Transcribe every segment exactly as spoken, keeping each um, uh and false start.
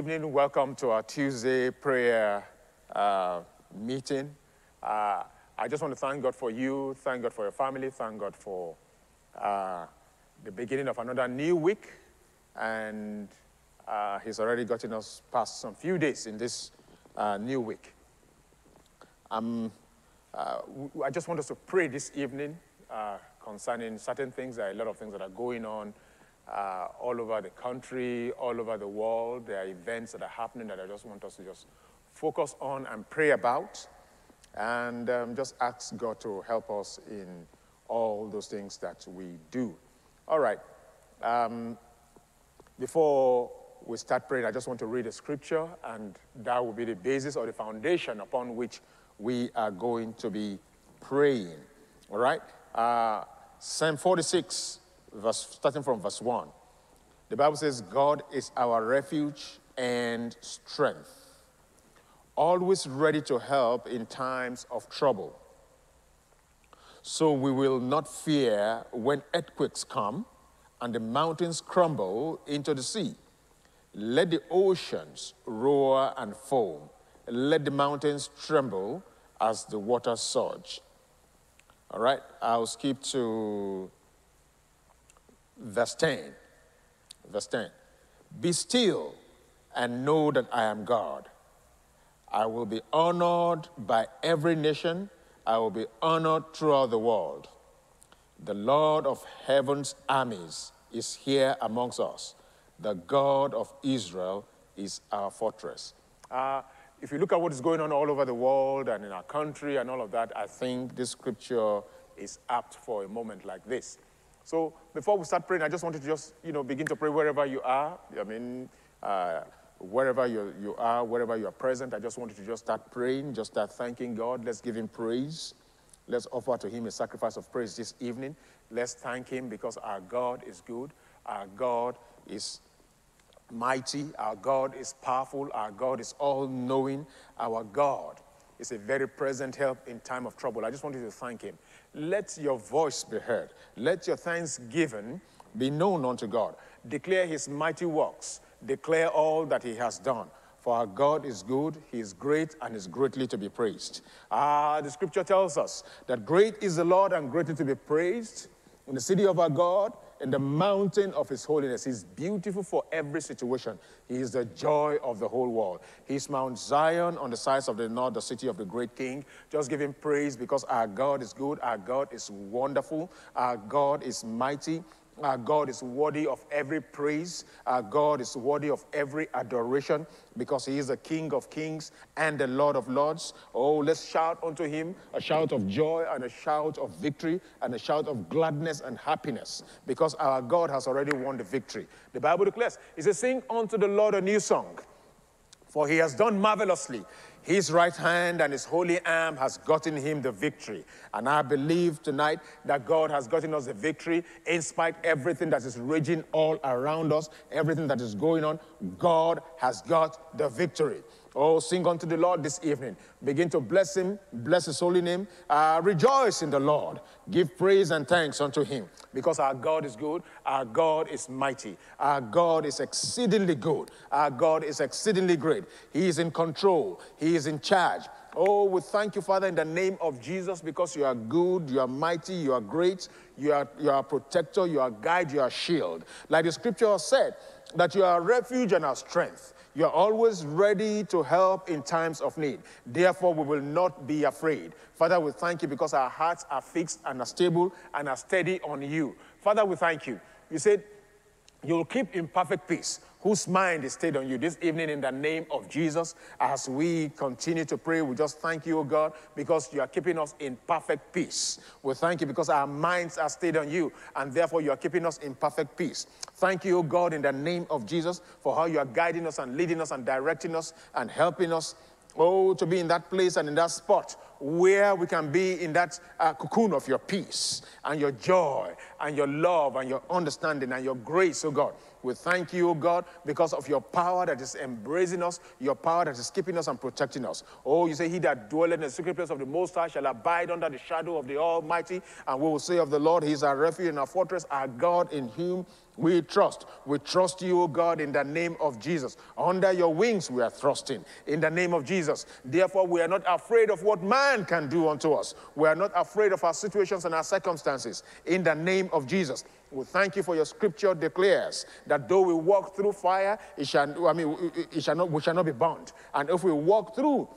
Good evening, welcome to our Tuesday prayer uh, meeting. Uh, I just want to thank God for you, thank God for your family, thank God for uh, the beginning of another new week. And uh, he's already gotten us past some few days in this uh, new week. Um, uh, I just want us to pray this evening uh, concerning certain things. There are a lot of things that are going on. Uh, all over the country, all over the world. There are events that are happening that I just want us to just focus on and pray about, and um, just ask God to help us in all those things that we do. All right. Um, before we start praying, I just want to read a scripture, and that will be the basis or the foundation upon which we are going to be praying. All right. Uh, Psalm forty-six. Verse, starting from verse one, the Bible says, God is our refuge and strength, always ready to help in times of trouble. So we will not fear when earthquakes come and the mountains crumble into the sea. Let the oceans roar and foam. Let the mountains tremble as the waters surge. All right, I'll skip to Verse ten, verse ten, be still and know that I am God. I will be honored by every nation. I will be honored throughout the world. The Lord of heaven's armies is here amongst us. The God of Israel is our fortress. Uh, if you look at what is going on all over the world and in our country and all of that, I think this scripture is apt for a moment like this. So before we start praying, I just wanted to just, you know, begin to pray wherever you are. I mean, uh, wherever you, you are, wherever you are present, I just wanted to just start praying, just start thanking God. Let's give him praise. Let's offer to him a sacrifice of praise this evening. Let's thank him because our God is good. Our God is mighty. Our God is powerful. Our God is all-knowing. Our God is a very present help in time of trouble. I just wanted to thank him. Let your voice be heard. Let your thanksgiving be known unto God. Declare his mighty works. Declare all that he has done. For our God is good, he is great, and is greatly to be praised. Ah, the scripture tells us that great is the Lord and greatly to be praised in the city of our God, in the mountain of his holiness. He's beautiful for every situation. He is the joy of the whole world. He's Mount Zion on the sides of the north, the city of the great king. Just give him praise because our God is good. Our God is wonderful. Our God is mighty. Our God is worthy of every praise. Our God is worthy of every adoration because he is the King of kings and the Lord of lords. Oh, let's shout unto him a shout of joy and a shout of victory and a shout of gladness and happiness because our God has already won the victory. The Bible declares, it says, sing unto the Lord a new song, for he has done marvelously. His right hand and his holy arm has gotten him the victory. And I believe tonight that God has gotten us the victory in spite of everything that is raging all around us, everything that is going on. God has got the victory. Oh, sing unto the Lord this evening. Begin to bless him, bless his holy name. Uh, rejoice in the Lord. Give praise and thanks unto him. Because our God is good, our God is mighty, our God is exceedingly good, our God is exceedingly great. He is in control, he is in charge. Oh, we thank you, Father, in the name of Jesus, because you are good, you are mighty, you are great, you are, you are a protector, you are a guide, you are a shield. Like the scripture said, that you are a refuge and our strength. You are always ready to help in times of need. Therefore, we will not be afraid. Father, we thank you because our hearts are fixed and are stable and are steady on you. Father, we thank you. You said you'll keep in perfect peace whose mind is stayed on you this evening in the name of Jesus. As we continue to pray, we just thank you, O God, because you are keeping us in perfect peace. We thank you because our minds are stayed on you, and therefore you are keeping us in perfect peace. Thank you, O God, in the name of Jesus, for how you are guiding us and leading us and directing us and helping us, oh, to be in that place and in that spot where we can be in that uh, cocoon of your peace and your joy and your love and your understanding and your grace, oh God. We thank you, oh God, because of your power that is embracing us, your power that is keeping us and protecting us. Oh, you say, he that dwelleth in the secret place of the Most High shall abide under the shadow of the Almighty. And we will say of the Lord, he is our refuge and our fortress, our God, in whom we trust. We trust you, O God, in the name of Jesus. Under your wings we are thrusting, in the name of Jesus. Therefore, we are not afraid of what man can do unto us. We are not afraid of our situations and our circumstances, in the name of Jesus. We thank you for your scripture declares that though we walk through fire, it shall, I mean, it shall not, we shall not be burnt. And if we walk through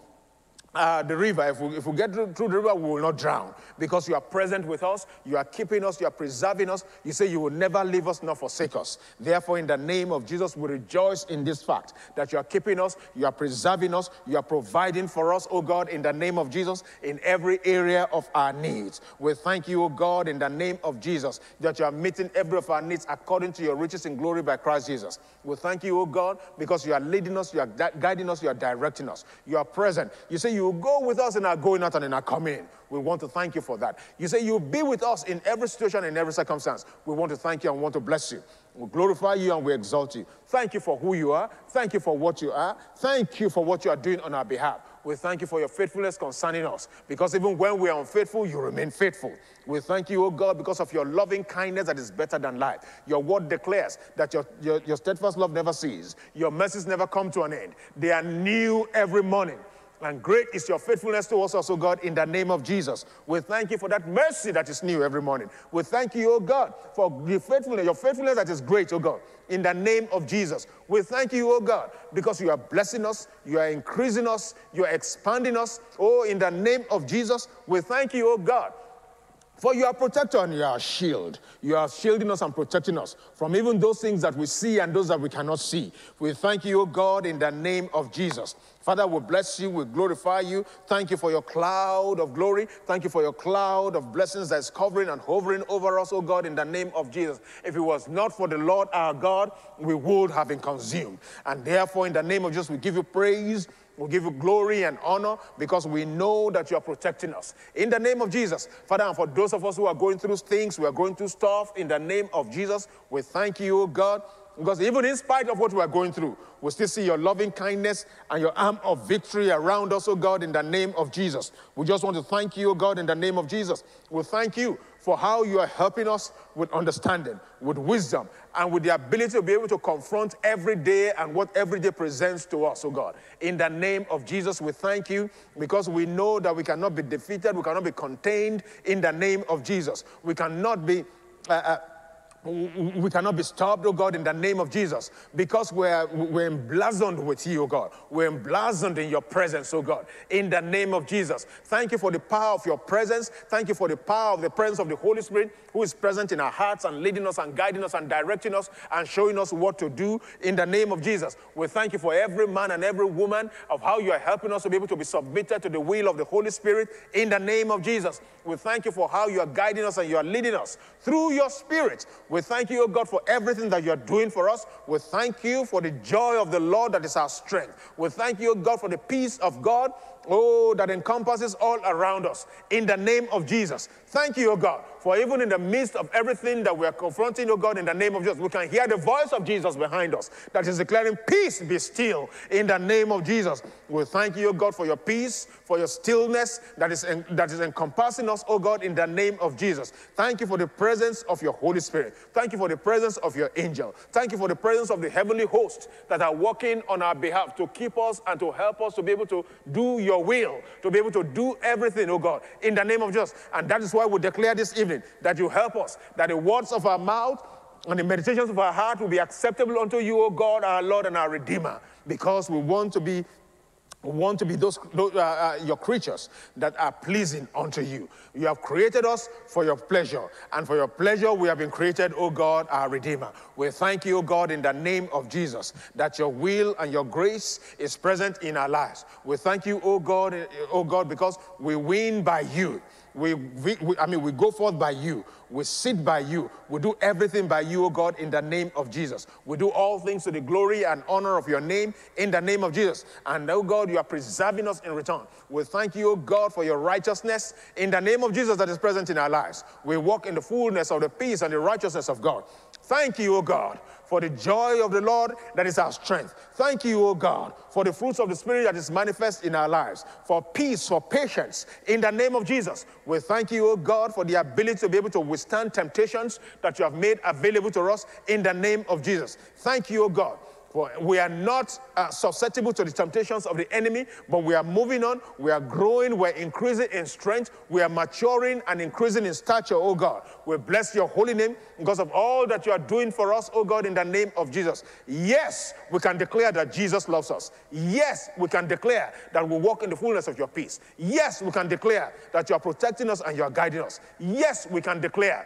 Uh, the river, if we, if we get through, through the river, we will not drown, because you are present with us, you are keeping us, you are preserving us. You say you will never leave us nor forsake us. Therefore, in the name of Jesus, we rejoice in this fact that you are keeping us, you are preserving us, you are providing for us, O God, in the name of Jesus, in every area of our needs. We thank you, O God, in the name of Jesus, that you are meeting every of our needs according to your riches in glory by Christ Jesus. We thank you, O God, because you are leading us, you are guiding us, you are directing us, you are present. You say you You go with us in our going out and in our coming in. We want to thank you for that. You say you'll be with us in every situation, in every circumstance. We want to thank you and want to bless you. We glorify you and we exalt you. Thank you for who you are. Thank you for what you are. Thank you for what you are doing on our behalf. We thank you for your faithfulness concerning us, because even when we are unfaithful, you remain faithful. We thank you, O God, because of your loving kindness that is better than life. Your word declares that your, your, your steadfast love never ceases. Your mercies never come to an end. They are new every morning. And great is your faithfulness to us also, God, in the name of Jesus. We thank you for that mercy that is new every morning. We thank you, O God, for your faithfulness, your faithfulness that is great, O God, in the name of Jesus. We thank you, O God, because you are blessing us, you are increasing us, you are expanding us. Oh, in the name of Jesus, we thank you, O God, for you are protector and you are shield. You are shielding us and protecting us from even those things that we see and those that we cannot see. We thank you, O God, in the name of Jesus. Father, we bless you, we glorify you. Thank you for your cloud of glory. Thank you for your cloud of blessings that is covering and hovering over us, O God, in the name of Jesus. If it was not for the Lord our God, we would have been consumed. And therefore, in the name of Jesus, we give you praise. We give you glory and honor, because we know that you are protecting us. In the name of Jesus, Father, and for those of us who are going through things, we are going through stuff, in the name of Jesus, we thank you, O God, because even in spite of what we are going through, we still see your loving kindness and your arm of victory around us, O God, in the name of Jesus. We just want to thank you, O God, in the name of Jesus. We thank you for how you are helping us with understanding, with wisdom, and with the ability to be able to confront every day and what every day presents to us, oh God. In the name of Jesus, we thank you, because we know that we cannot be defeated, we cannot be contained, in the name of Jesus. We cannot be... Uh, uh, We cannot be stopped, oh God, in the name of Jesus, because we're, we're emblazoned with you, oh God. We're emblazoned in your presence, oh God, in the name of Jesus. Thank you for the power of your presence. Thank you for the power of the presence of the Holy Spirit, who is present in our hearts and leading us and guiding us and directing us and showing us what to do, in the name of Jesus. We thank you for every man and every woman, of how you are helping us to be able to be submitted to the will of the Holy Spirit, in the name of Jesus. We thank you for how you are guiding us and you are leading us through your Spirit. We thank you, O God, for everything that you are doing for us. We thank you for the joy of the Lord that is our strength. We thank you, O God, for the peace of God, oh, that encompasses all around us, in the name of Jesus. Thank you, O God, for even in the midst of everything that we are confronting, O God, in the name of Jesus, we can hear the voice of Jesus behind us that is declaring, peace be still, in the name of Jesus. We thank you, O God, for your peace, for your stillness that is, en that is encompassing us, O God, in the name of Jesus. Thank you for the presence of your Holy Spirit. Thank you for the presence of your angel. Thank you for the presence of the heavenly hosts that are working on our behalf to keep us and to help us to be able to do your will, to be able to do everything, O God, in the name of Jesus. And that is why we declare this evening that you help us, that the words of our mouth and the meditations of our heart will be acceptable unto you, O God, our Lord and our Redeemer, because we want to be We want to be those, those uh, uh, your creatures that are pleasing unto you. You have created us for your pleasure, and for your pleasure we have been created, O God, our Redeemer. We thank you, O God, in the name of Jesus, that your will and your grace is present in our lives. We thank you, O God, O God, because we win by you. We, we, we, I mean, we go forth by you. We sit by you. We do everything by you, O God, in the name of Jesus. We do all things to the glory and honor of your name in the name of Jesus. And, O God, you are preserving us in return. We thank you, O God, for your righteousness in the name of Jesus that is present in our lives. We walk in the fullness of the peace and the righteousness of God. Thank you, O God, for the joy of the Lord that is our strength. Thank you, O God, for the fruits of the Spirit that is manifest in our lives, for peace, for patience, in the name of Jesus. We thank you, O God, for the ability to be able to withstand temptations that you have made available to us in the name of Jesus. Thank you, O God. We are not uh, susceptible to the temptations of the enemy, but we are moving on, we are growing, we're increasing in strength, we are maturing and increasing in stature, oh God. We bless your holy name because of all that you are doing for us, oh God, in the name of Jesus. Yes, we can declare that Jesus loves us. Yes, we can declare that we walk in the fullness of your peace. Yes, we can declare that you are protecting us and you are guiding us. Yes, we can declare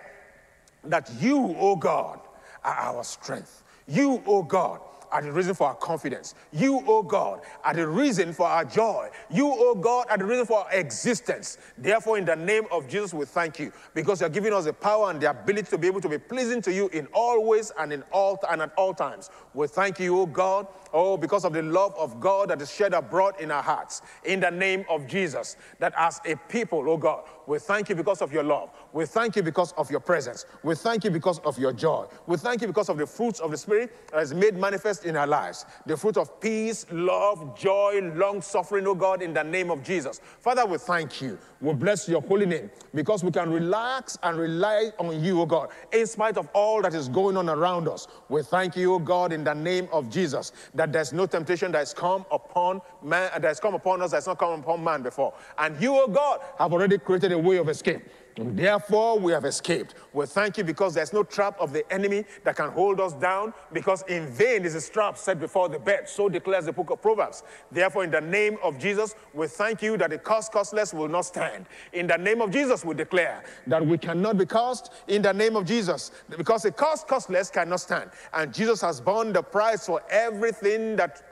that you, oh God, are our strength. You, oh God, are the reason for our confidence. You, O God, are the reason for our joy. You, O God, are the reason for our existence. Therefore, in the name of Jesus, we thank you because you're giving us the power and the ability to be able to be pleasing to you in all ways and in all and at all times. We thank you, O God, oh, because of the love of God that is shed abroad in our hearts. In the name of Jesus, that as a people, O God, we thank you because of your love. We thank you because of your presence. We thank you because of your joy. We thank you because of the fruits of the Spirit that is made manifest in our lives. The fruit of peace, love, joy, long-suffering, oh God, in the name of Jesus. Father, we thank you. We bless your holy name because we can relax and rely on you, oh God, in spite of all that is going on around us. We thank you, oh God, in the name of Jesus, that there's no temptation that has come upon man, that has come upon us, that has not come upon man before. And you, oh God, have already created a way of escape. Therefore, we have escaped. We thank you because there's no trap of the enemy that can hold us down, because in vain is his trap set before the bed. So declares the book of Proverbs. Therefore, in the name of Jesus, we thank you that the curse curseless will not stand. In the name of Jesus, we declare that we cannot be cursed in the name of Jesus, because the curse curseless cannot stand. And Jesus has borne the price for everything that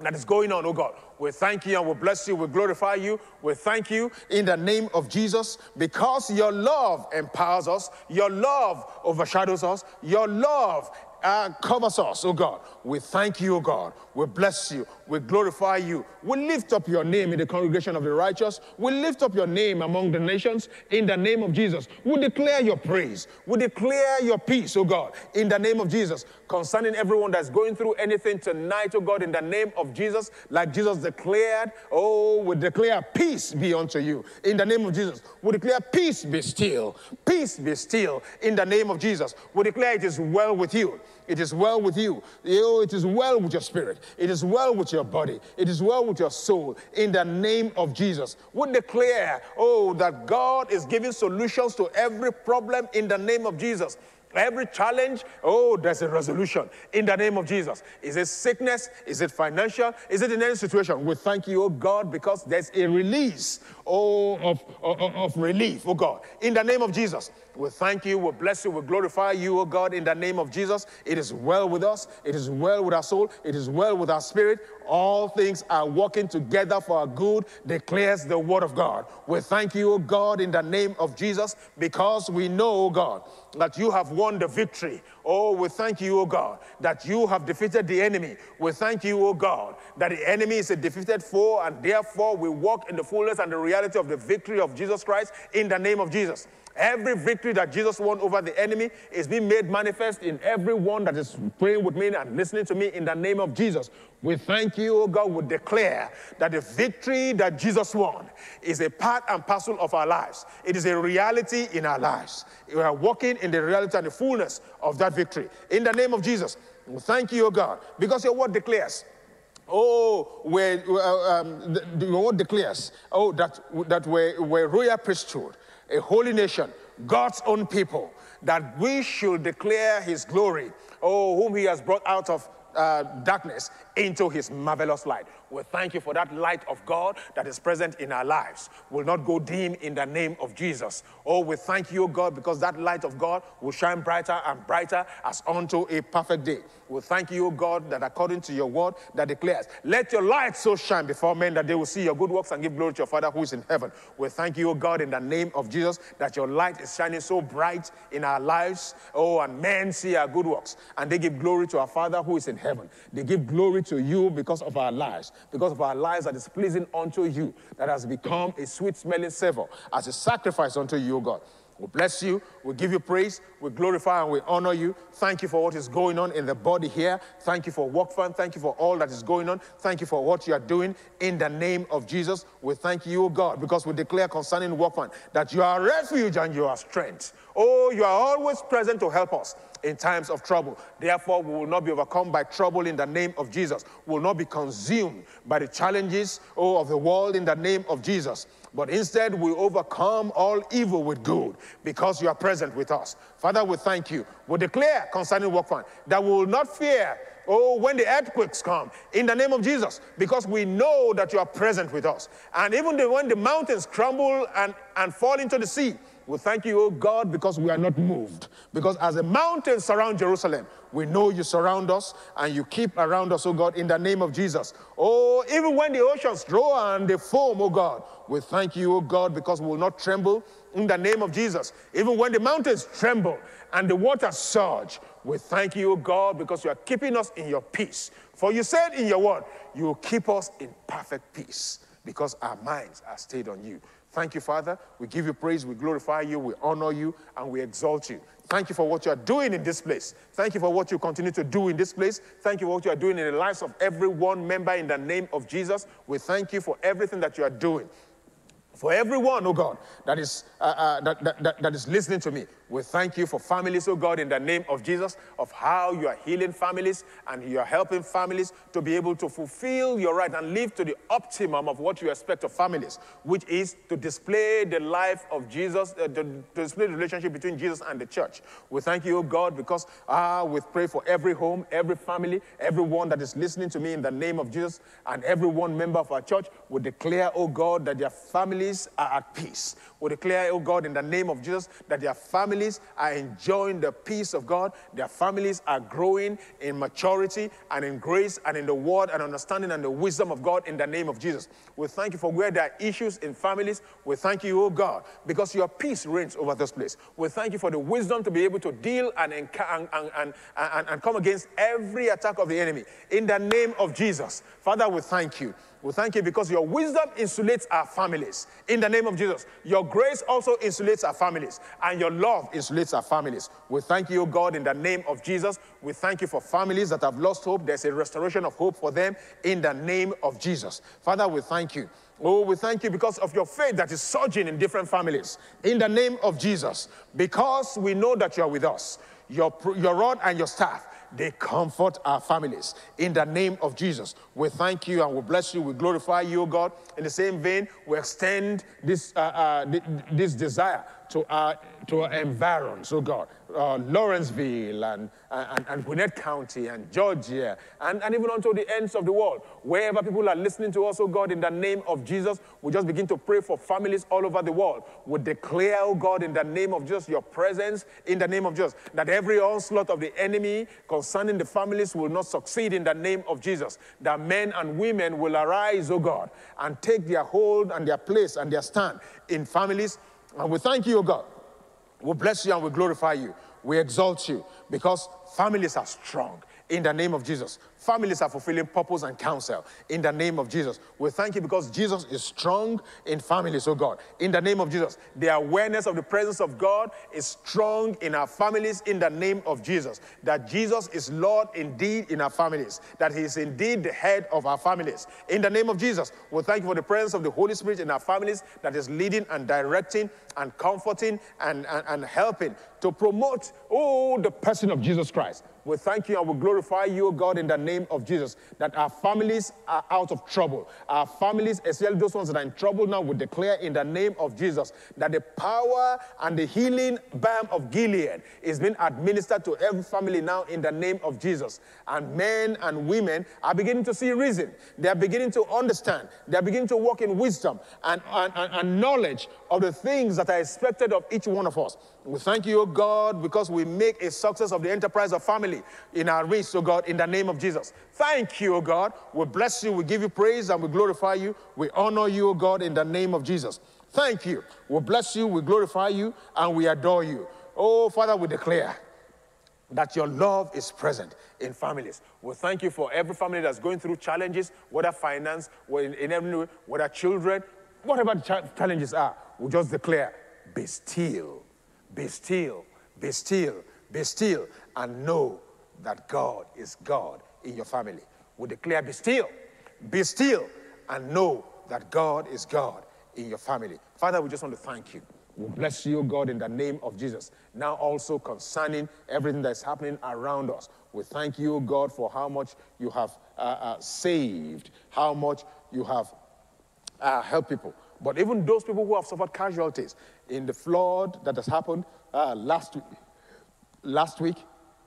that is going on, oh God. We thank you and we bless you. We glorify you. We thank you in the name of Jesus because your love empowers us. Your love overshadows us. Your love uh, covers us, oh God. We thank you, oh God. We bless you. We glorify you. We lift up your name in the congregation of the righteous. We lift up your name among the nations in the name of Jesus. We declare your praise. We declare your peace, oh God, in the name of Jesus. Concerning everyone that's going through anything tonight, oh God, in the name of Jesus, like Jesus declared, oh, we declare peace be unto you. In the name of Jesus, we declare peace be still. Peace be still in the name of Jesus. We declare it is well with you. It is well with you. Oh, it is well with your spirit. It is well with your body. It is well with your soul in the name of Jesus. We declare, oh, that God is giving solutions to every problem in the name of Jesus. Every challenge, oh, there's a resolution in the name of Jesus. Is it sickness? Is it financial? Is it in any situation? We thank you, oh God, because there's a release, oh, of, of, of relief, oh God, in the name of Jesus. We thank you, we bless you, we glorify you, oh God, in the name of Jesus. It is well with us, it is well with our soul, it is well with our spirit. All things are working together for our good, declares the word of God. We thank you, oh God, in the name of Jesus, because we know, oh God, that you have won the victory. Oh, we thank you, O God, that you have defeated the enemy. We thank you, O God, that the enemy is a defeated foe, and therefore we walk in the fullness and the reality of the victory of Jesus Christ in the name of Jesus. Every victory that Jesus won over the enemy is being made manifest in everyone that is praying with me and listening to me in the name of Jesus. We thank you, O God. We declare that the victory that Jesus won is a part and parcel of our lives. It is a reality in our lives. We are walking in the reality and the fullness of that victory. In the name of Jesus, we thank you, O God, because your word declares, oh, we're, um, the, the word declares, oh, that, that we're, we're royal priesthood, a holy nation, God's own people, that we should declare his glory, oh, whom he has brought out of uh, darkness into his marvelous light. We thank you for that light of God that is present in our lives. Will not go dim in the name of Jesus. Oh, we thank you, God, because that light of God will shine brighter and brighter as unto a perfect day. We thank you, God, that according to your word that declares, let your light so shine before men that they will see your good works and give glory to your Father who is in heaven. We thank you, God, in the name of Jesus, that your light is shining so bright in our lives. Oh, and men see our good works and they give glory to our Father who is in heaven. They give glory to you because of our lives, because of our lives that is pleasing unto you, that has become a sweet-smelling savour as a sacrifice unto you, God. We bless you, we give you praise, we glorify and we honor you. Thank you for what is going on in the body here. Thank you for Walk Fund. Thank you for all that is going on. Thank you for what you are doing in the name of Jesus. We thank you, God, because we declare concerning Walk Fund that you are refuge and you are strength. Oh, you are always present to help us in times of trouble. Therefore, we will not be overcome by trouble in the name of Jesus. We will not be consumed by the challenges, oh, of the world in the name of Jesus. But instead, we overcome all evil with good because you are present with us. Father, we thank you. We declare concerning Walk Fund that we will not fear, oh, when the earthquakes come in the name of Jesus, because we know that you are present with us. And even the, when the mountains crumble and, and fall into the sea, we thank you, oh God, because we are not moved. Because as the mountains surround Jerusalem, we know you surround us and you keep around us, oh God, in the name of Jesus. Oh, even when the oceans roar and they foam, oh God, we thank you, oh God, because we will not tremble in the name of Jesus. Even when the mountains tremble and the waters surge, we thank you, oh God, because you are keeping us in your peace. For you said in your word, you will keep us in perfect peace because our minds are stayed on you. Thank you, Father. We give you praise, we glorify you, we honor you, and we exalt you. Thank you for what you are doing in this place. Thank you for what you continue to do in this place. Thank you for what you are doing in the lives of every one member in the name of Jesus. We thank you for everything that you are doing. For everyone, oh God, that is, uh, uh, that, that, that, that is listening to me, we thank you for families, oh God, in the name of Jesus, of how you are healing families and you are helping families to be able to fulfill your right and live to the optimum of what you expect of families, which is to display the life of Jesus, uh, to, to display the relationship between Jesus and the church. We thank you, oh God, because ah, we pray for every home, every family, everyone that is listening to me in the name of Jesus, and every one member of our church will declare, oh God, that their family are at peace. We declare, oh God, in the name of Jesus, that their families are enjoying the peace of God. Their families are growing in maturity and in grace and in the word and understanding and the wisdom of God in the name of Jesus. We thank you for where there are issues in families. We thank you, oh God, because your peace reigns over this place. We thank you for the wisdom to be able to deal and, and, and, and, and, and come against every attack of the enemy. In the name of Jesus, Father, we thank you. We thank you because your wisdom insulates our families. In the name of Jesus, your grace also insulates our families, and your love insulates our families. We thank you, God, in the name of Jesus. We thank you for families that have lost hope. There's a restoration of hope for them in the name of Jesus. Father, we thank you. Oh, we thank you because of your faith that is surging in different families. In the name of Jesus, because we know that you are with us, your, your rod and your staff, they comfort our families. In the name of Jesus, we thank you and we bless you. We glorify you, God. In the same vein, we extend this, uh, uh, th this desire to our, to our environs, oh God, uh, Lawrenceville and, and, and Gwinnett County and Georgia, and, and even unto the ends of the world. Wherever people are listening to us, oh God, in the name of Jesus, we just begin to pray for families all over the world. We declare, oh God, in the name of Jesus, your presence, in the name of Jesus, that every onslaught of the enemy concerning the families will not succeed in the name of Jesus, that men and women will arise, oh God, and take their hold and their place and their stand in families. And we thank you, O God. We bless you and we glorify you. We exalt you because families are strong in the name of Jesus. Families are fulfilling purpose and counsel in the name of Jesus. We thank you because Jesus is strong in families, oh God. In the name of Jesus, the awareness of the presence of God is strong in our families in the name of Jesus. That Jesus is Lord indeed in our families. That he is indeed the head of our families. In the name of Jesus, we thank you for the presence of the Holy Spirit in our families that is leading and directing and comforting and, and, and helping to promote, oh, the person of Jesus Christ. We thank you and we glorify you, oh God, in the name name of Jesus, that our families are out of trouble. Our families, especially those ones that are in trouble now, we declare in the name of Jesus that the power and the healing balm of Gilead is being administered to every family now in the name of Jesus. And men and women are beginning to see reason. They are beginning to understand. They are beginning to walk in wisdom and, and, and, and knowledge of the things that are expected of each one of us. We thank you, O God, because we make a success of the enterprise of family in our race, O God, in the name of Jesus. Thank you, O God. We bless you, we give you praise, and we glorify you. We honor you, O God, in the name of Jesus. Thank you. We bless you, we glorify you, and we adore you. Oh, Father, we declare that your love is present in families. We well, thank you for every family that's going through challenges, whether finance, whether in every way, whether children, whatever the challenges are. We just declare, be still, be still, be still, be still, and know that God is God in your family. We declare, be still, be still, and know that God is God in your family. Father, we just want to thank you. We bless you, God, in the name of Jesus. Now also concerning everything that's happening around us, we thank you, God, for how much you have uh, uh, saved, how much you have uh, helped people. But even those people who have suffered casualties in the flood that has happened uh, last week, last week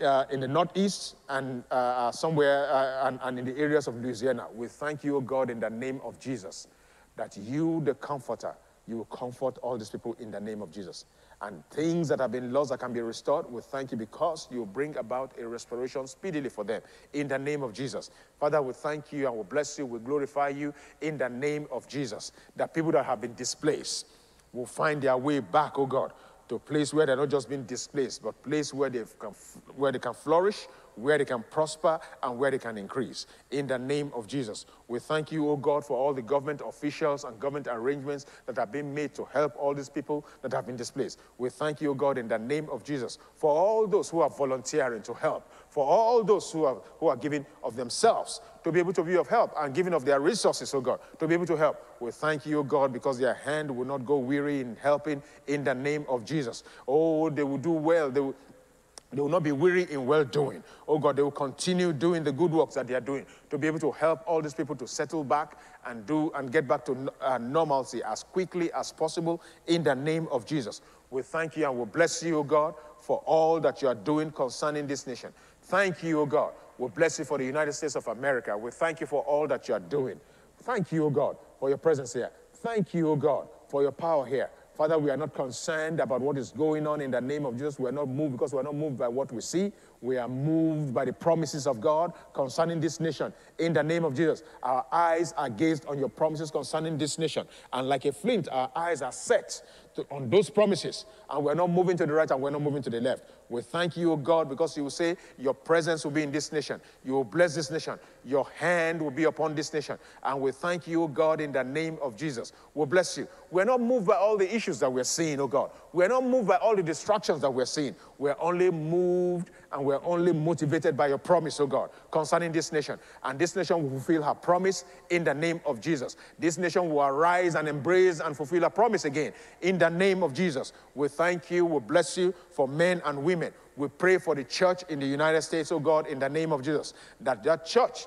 uh, in the Northeast and uh, somewhere uh, and, and in the areas of Louisiana, we thank you, God, in the name of Jesus, that you, the Comforter, you will comfort all these people in the name of Jesus. And things that have been lost that can be restored, we thank you because you bring about a restoration speedily for them in the name of Jesus. Father, we thank you and we bless you, we glorify you in the name of Jesus. That people that have been displaced will find their way back, oh God, to a place where they're not just being displaced, but a place where, can, where they can flourish, where they can prosper, and where they can increase. In the name of Jesus, we thank you, O God, for all the government officials and government arrangements that have been made to help all these people that have been displaced. We thank you, O God, in the name of Jesus, for all those who are volunteering to help, for all those who are, who are giving of themselves to be able to be of help and giving of their resources, O God, to be able to help. We thank you, O God, because their hand will not go weary in helping in the name of Jesus. Oh, they will do well. They will They will not be weary in well-doing. Oh, God, they will continue doing the good works that they are doing to be able to help all these people to settle back and do and get back to uh, normalcy as quickly as possible in the name of Jesus. We thank you and we bless you, oh God, for all that you are doing concerning this nation. Thank you, oh God. We bless you for the United States of America. We thank you for all that you are doing. Thank you, oh God, for your presence here. Thank you, oh God, for your power here. Father, we are not concerned about what is going on in the name of Jesus. We are not moved because we are not moved by what we see. We are moved by the promises of God concerning this nation. In the name of Jesus, our eyes are gazed on your promises concerning this nation. And like a flint, our eyes are set to, on those promises. And we're not moving to the right and we're not moving to the left. We thank you, O God, because you will say your presence will be in this nation. You will bless this nation. Your hand will be upon this nation. And we thank you, O God, in the name of Jesus. We bless you. We're not moved by all the issues that we're seeing, O God. We're not moved by all the distractions that we're seeing. We're only moved and we're only motivated by your promise, O God, concerning this nation. And this nation will fulfill her promise in the name of Jesus. This nation will arise and embrace and fulfill her promise again in the name of Jesus. We thank you, we bless you for men and women. We pray for the church in the United States, O God, in the name of Jesus, that that church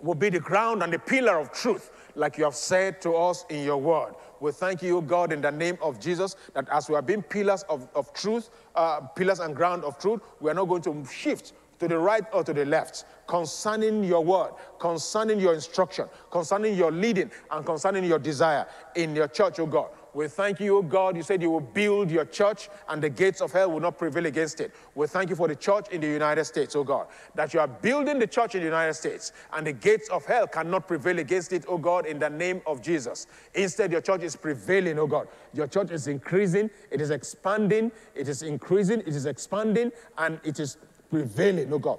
will be the ground and the pillar of truth, like you have said to us in your word. We thank you, O God, in the name of Jesus, that as we have been pillars of, of truth, uh, pillars and ground of truth, we are not going to shift to the right or to the left concerning your word, concerning your instruction, concerning your leading, and concerning your desire in your church, O God. We thank you, O God. You said you will build your church and the gates of hell will not prevail against it. We thank you for the church in the United States, O God, that you are building the church in the United States and the gates of hell cannot prevail against it, O God, in the name of Jesus. Instead, your church is prevailing, O God. Your church is increasing, it is expanding, it is increasing, it is expanding, and it is prevailing, O God,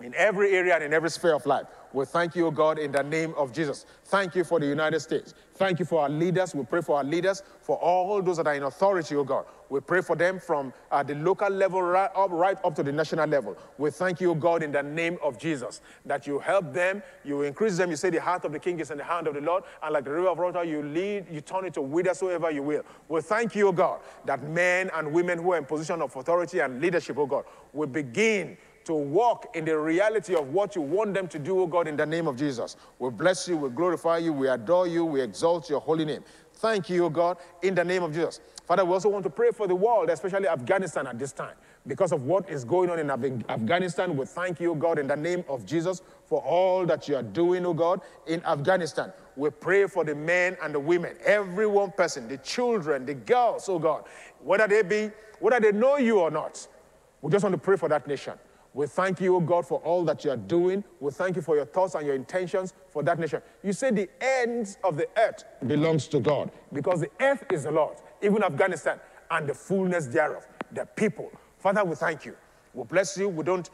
in every area and in every sphere of life. We thank you, O God, in the name of Jesus. Thank you for the United States. Thank you for our leaders. We pray for our leaders, for all those that are in authority, O God. We pray for them from uh, the local level right up, right up to the national level. We thank you, O God, in the name of Jesus, that you help them, you increase them. You say the heart of the king is in the hand of the Lord, and like the river of water, you lead, you turn it to whithersoever you will. We thank you, O God, that men and women who are in position of authority and leadership, O God, will begin to walk in the reality of what you want them to do, oh God, in the name of Jesus. We bless you, we glorify you, we adore you, we exalt your holy name. Thank you, oh God, in the name of Jesus. Father, we also want to pray for the world, especially Afghanistan at this time. Because of what is going on in Afghanistan, we thank you, O God, in the name of Jesus, for all that you are doing, O God, in Afghanistan. We pray for the men and the women, every one person, the children, the girls, O God, whether they be, whether they know you or not. We just want to pray for that nation. We thank you, O God, for all that you are doing. We thank you for your thoughts and your intentions for that nation. You say the ends of the earth belongs to God, because the earth is the Lord's, even Afghanistan, and the fullness thereof, the people. Father, we thank you. We bless you. We don't,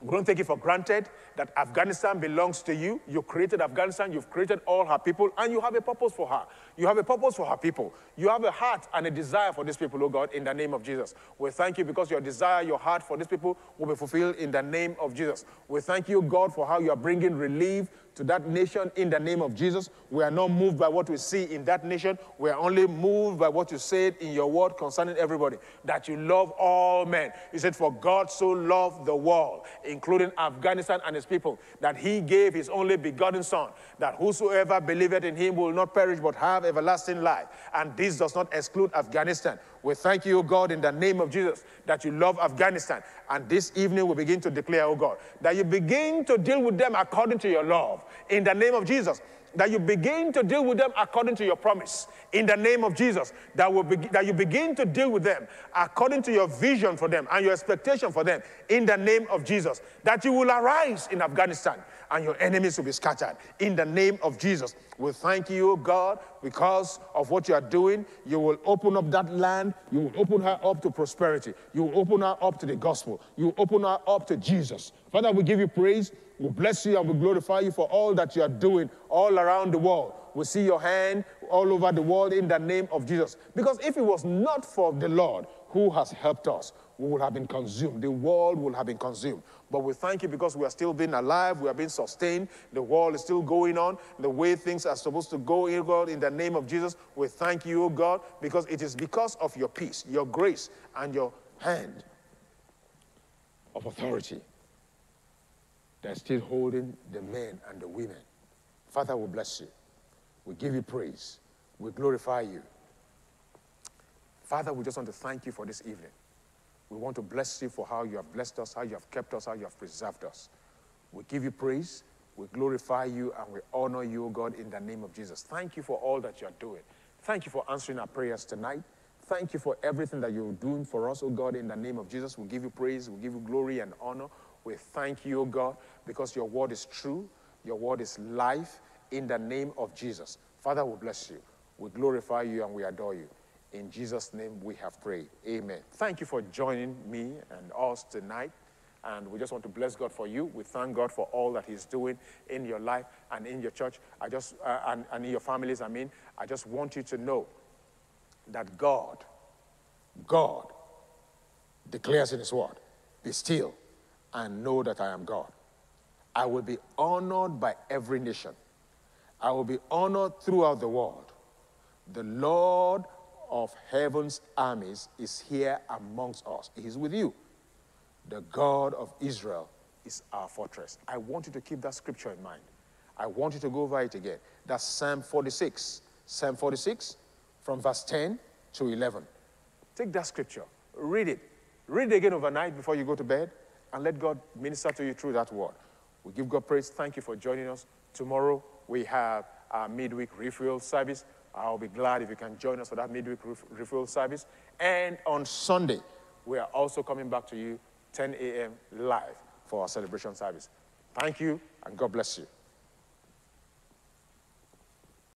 we don't take it for granted that Afghanistan belongs to you. You created Afghanistan. You've created all her people, and you have a purpose for her. You have a purpose for her people. You have a heart and a desire for these people, oh God, in the name of Jesus. We thank you because your desire, your heart for these people will be fulfilled in the name of Jesus. We thank you, God, for how you are bringing relief to that nation in the name of Jesus. We are not moved by what we see in that nation. We are only moved by what you said in your word concerning everybody, that you love all men. You said, for God so loved the world, including Afghanistan and his people, that he gave his only begotten son, that whosoever believeth in him will not perish but have everlasting life. And this does not exclude Afghanistan. We thank you, O God, in the name of Jesus, that you love Afghanistan. And this evening we begin to declare, O God, that you begin to deal with them according to your love, in the name of Jesus. That you begin to deal with them according to your promise, in the name of Jesus. That, will be, that you begin to deal with them according to your vision for them and your expectation for them, in the name of Jesus. That you will arise in Afghanistan and your enemies will be scattered, in the name of Jesus. We thank you, O God, because of what you are doing. You will open up that land. You will open her up to prosperity. You will open her up to the gospel. You will open her up to Jesus. Father, we give you praise. We bless you and we glorify you for all that you are doing all around the world. We see your hand all over the world in the name of Jesus. Because if it was not for the Lord who has helped us, we would have been consumed. The world would have been consumed. But we thank you because we are still being alive. We are being sustained. The world is still going on the way things are supposed to go, in God, in the name of Jesus. We thank you, O God, because it is because of your peace, your grace, and your hand of authority that is still holding the men and the women. Father, we bless you. We give you praise. We glorify you. Father, we just want to thank you for this evening. We want to bless you for how you have blessed us, how you have kept us, how you have preserved us. We give you praise, we glorify you, and we honor you, O God, in the name of Jesus. Thank you for all that you are doing. Thank you for answering our prayers tonight. Thank you for everything that you're doing for us, O God, in the name of Jesus. We give you praise, we give you glory and honor. We thank you, O God, because your word is true, your word is life, in the name of Jesus. Father, we bless you, we glorify you, and we adore you. In Jesus' name we have prayed. Amen. Thank you for joining me and us tonight. And we just want to bless God for you. We thank God for all that he's doing in your life and in your church. I just, uh, and, and in your families, I mean. I just want you to know that God, God declares in his word, be still and know that I am God. I will be honored by every nation. I will be honored throughout the world. The Lord of heaven's armies is here amongst us. He is with you. The God of Israel is our fortress. I want you to keep that scripture in mind. I want you to go over it again. That's Psalm forty-six. Psalm forty-six from verse ten to eleven. Take that scripture. Read it. Read it again overnight before you go to bed, and let God minister to you through that word. We give God praise. Thank you for joining us. Tomorrow we have our midweek refuel service. I'll be glad if you can join us for that midweek refuel service. And on Sunday, we are also coming back to you ten a m live for our celebration service. Thank you, and God bless you.